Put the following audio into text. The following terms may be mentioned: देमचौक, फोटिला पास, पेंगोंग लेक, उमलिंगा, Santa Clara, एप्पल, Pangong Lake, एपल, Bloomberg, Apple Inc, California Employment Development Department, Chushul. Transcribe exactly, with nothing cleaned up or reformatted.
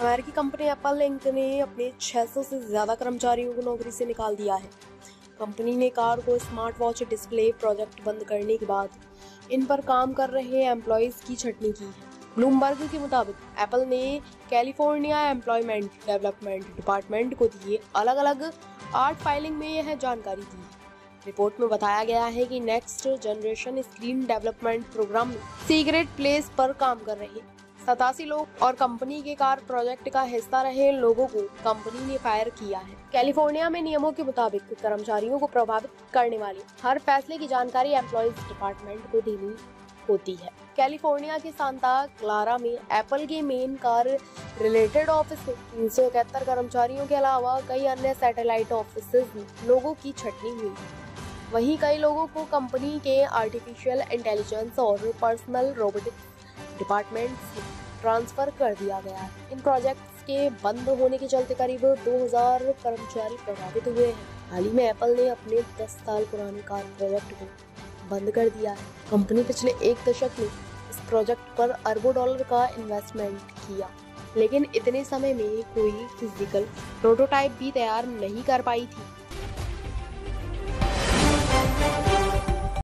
अमेरिकी company एपल ink ने अपने छह सौ से ज्यादा कर्मचारियों को नौकरी से निकाल दिया है। कंपनी ने कार को स्मार्ट वॉच डिस्प्ले प्रोजेक्ट बंद करने के बाद इन पर काम कर रहे एम्प्लॉयज की छटनी की है। ब्लूमबर्ग के मुताबिक एपल ने कैलिफोर्निया एम्प्लॉयमेंट डेवलपमेंट डिपार्टमेंट को दिए अलग अलग आठ फाइलिंग में यह जानकारी दी। रिपोर्ट में बताया गया है कि next generation screen development programme में सीक्रेट प्लेस पर काम कर रहे सतासी लोग और कंपनी के कार प्रोजेक्ट का हिस्सा रहे लोगों को कंपनी ने फायर किया है। कैलिफोर्निया में नियमों के मुताबिक कर्मचारियों को प्रभावित करने वाले हर फैसले की जानकारी एम्प्लॉयज डिपार्टमेंट को देनी होती है। कैलिफोर्निया के सांता क्लारा में एप्पल के मेन कार रिलेटेड ऑफिस में तीन सौ इकहत्तर कर्मचारियों के अलावा कई अन्य सैटेलाइट ऑफिस में लोगों की छटनी हुई। वहीं कई लोगों को कंपनी के आर्टिफिशियल इंटेलिजेंस और पर्सनल रोबोटिक्स डिपार्टमेंट्स में ट्रांसफर कर दिया गया है। इन प्रोजेक्ट्स के बंद होने के चलते करीब दो हज़ार कर्मचारी प्रभावित हुए हैं। हाल ही में एप्पल ने अपने दस साल पुराने कार प्रोजेक्ट को बंद कर दिया है। कंपनी पिछले एक दशक में इस प्रोजेक्ट पर अरबों डॉलर का इन्वेस्टमेंट किया, लेकिन इतने समय में कोई फिजिकल प्रोटोटाइप भी तैयार नहीं कर पाई थी।